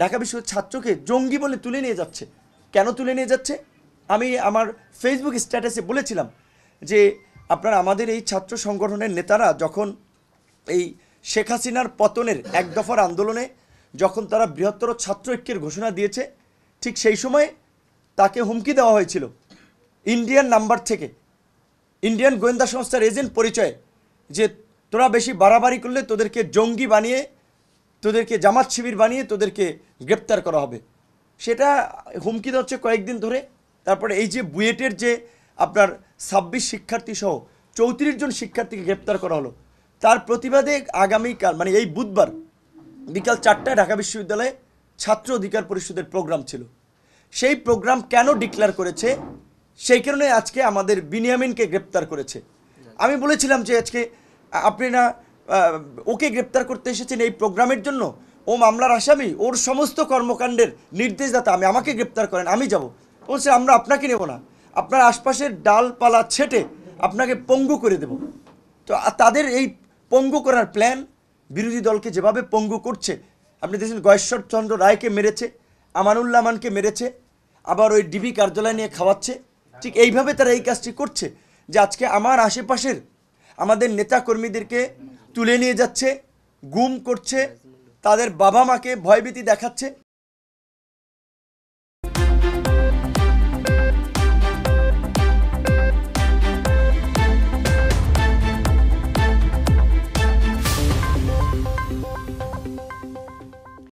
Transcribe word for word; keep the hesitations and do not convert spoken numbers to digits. ঢাকা বিশ্ববিদ্যালয়ের ছাত্রকে জঙ্গি বলে তুলে নিয়ে যাচ্ছে। কেন তুলে নিয়ে যাচ্ছে? আমি আমার ফেসবুক স্ট্যাটাসে বলেছিলাম যে আপনারা আমাদের এই ছাত্র সংগঠনের নেতারা যখন এই শেখ হাসিনার পতনের এক দফার আন্দোলনে যখন তারা বৃহত্তর ছাত্র ঐক্যের ঘোষণা দিয়েছে, ঠিক সেই সময়ে তাকে হুমকি দেওয়া হয়েছিল ইন্ডিয়ান নাম্বার থেকে, ইন্ডিয়ান গোয়েন্দা সংস্থার এজেন্ট পরিচয়ে, যে তোরা বেশি বাড়াবাড়ি করলে তোদেরকে জঙ্গি বানিয়ে, তোদেরকে জামাত শিবির বানিয়ে তোদেরকে গ্রেপ্তার করা হবে। সেটা হুমকি দেওয়া হচ্ছে কয়েকদিন ধরে। তারপরে এই যে বুয়েটের যে আপনার ছাব্বিশ শিক্ষার্থী সহ চৌত্রিশ জন শিক্ষার্থীকে গ্রেপ্তার করা হলো, তার প্রতিবাদে আগামীকাল মানে এই বুধবার বিকাল চারটায় ঢাকা বিশ্ববিদ্যালয়ে ছাত্র অধিকার পরিষদের প্রোগ্রাম ছিল। সেই প্রোগ্রাম কেন ডিক্লেয়ার করেছে সেই কারণে আজকে আমাদের বিনিয়ামিনকে গ্রেপ্তার করেছে। আমি বলেছিলাম যে আজকে আপনি না ওকে গ্রেপ্তার করতে এসেছেন এই প্রোগ্রামের জন্য, ও মামলার আসামি, ওর সমস্ত কর্মকাণ্ডের নির্দেশদাতা, আমি আমাকে গ্রেপ্তার করেন, আমি যাব। বলছে আমরা আপনাকে নেব না, আপনার আশপাশের ডালপালা ছেটে আপনাকে পঙ্গু করে দেব। তো তাদের এই পঙ্গু করার প্ল্যান, বিরোধী দলকে যেভাবে পঙ্গু করছে, আপনি দেখছেন গয়েশ্বরচন্দ্র রায়কে মেরেছে, আমানুল্লাহমানকে মেরেছে, আবার ওই ডিবি কার্যালয় নিয়ে খাওয়াচ্ছে। ঠিক এইভাবে তারা এই কাজটি করছে যে আজকে আমার আশেপাশের আমাদের নেতাকর্মীদেরকে তুলে নিয়ে যাচ্ছে, গুম করছে, তাদের বাবা মাকে ভয়ভীতি দেখাচ্ছে।